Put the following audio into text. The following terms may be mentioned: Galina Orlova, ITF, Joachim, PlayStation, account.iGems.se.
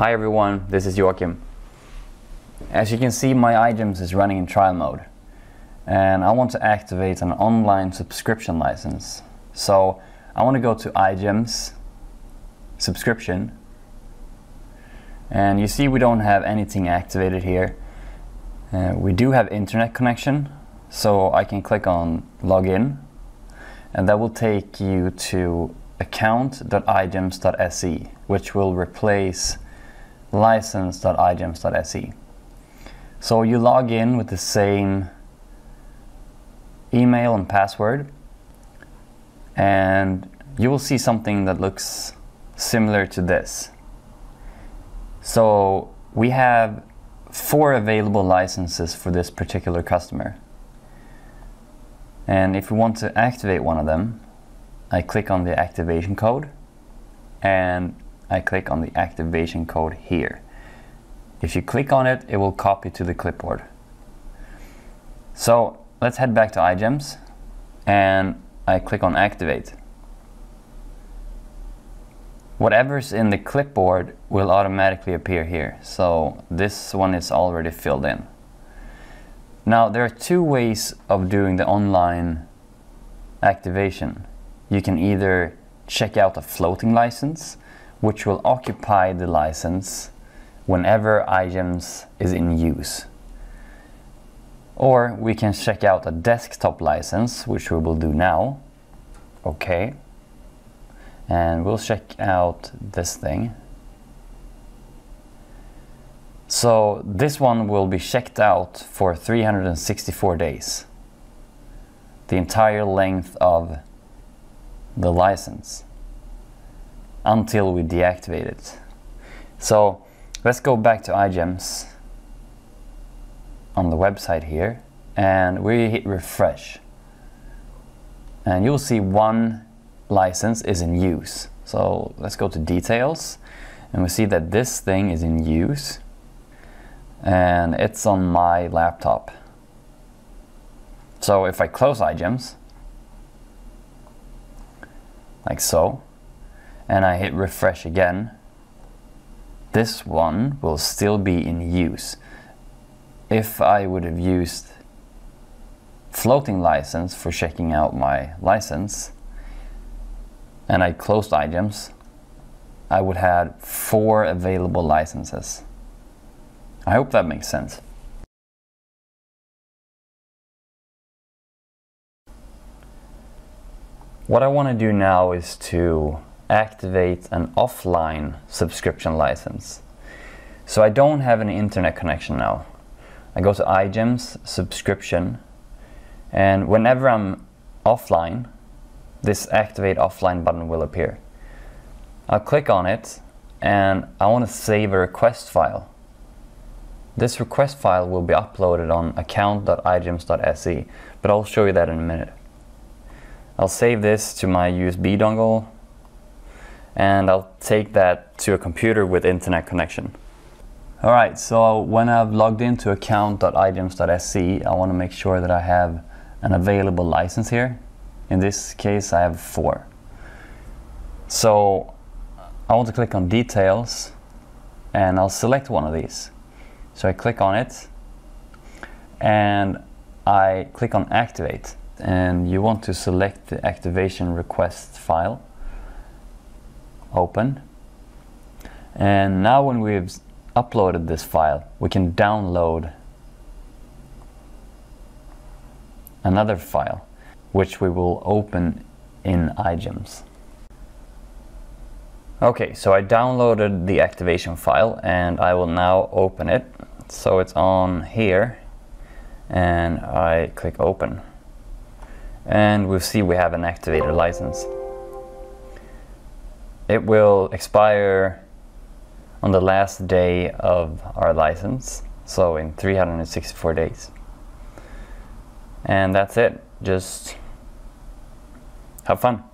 Hi everyone, this is Joachim. As you can see, my iGems is running in trial mode, and I want to activate an online subscription license. So I want to go to iGems, subscription, and you see we don't have anything activated here. We do have internet connection, so I can click on login, and that will take you to account.iGems.se, which will replace license.iGems.se. So you log in with the same email and password, and you will see something that looks similar to this. So we have 4 available licenses for this particular customer, and if we want to activate one of them, I click on the activation code, and I click on the activation code here. If you click on it, it will copy to the clipboard. So let's head back to iGems, and I click on activate. Whatever's in the clipboard will automatically appear here. So this one is already filled in. Now there are 2 ways of doing the online activation. You can either check out a floating license, which will occupy the license whenever iGems is in use. Or we can check out a desktop license, which we will do now. Okay. And we'll check out this thing. So this one will be checked out for 364 days, the entire length of the license, until we deactivate it. So let's go back to iGems on the website here, and we hit refresh, and you'll see one license is in use. So let's go to details, and we see that this thing is in use, and it's on my laptop. So if I close iGems like so, and I hit refresh again, this one will still be in use. If I would have used floating license for checking out my license, and I closed iGems, I would have 4 available licenses. I hope that makes sense. What I want to do now is to activate an offline subscription license. So I don't have an internet connection now. I go to iGems, subscription, and whenever I'm offline, this activate offline button will appear. I'll click on it, and I want to save a request file. This request file will be uploaded on account.iGems.se, but I'll show you that in a minute. I'll save this to my USB dongle, and I'll take that to a computer with internet connection. Alright, so when I've logged into account.iGems.se, I want to make sure that I have an available license here. In this case, I have 4. So I want to click on details, and I'll select one of these. So I click on it, and I click on activate, and you want to select the activation request file, open, and now when we've uploaded this file, we can download another file, which we will open in iGems. Okay, so I downloaded the activation file, and I will now open it. So it's on here, and I click open, and we'll see we have an activated license. It will expire on the last day of our license, so in 364 days. And that's it. Just have fun.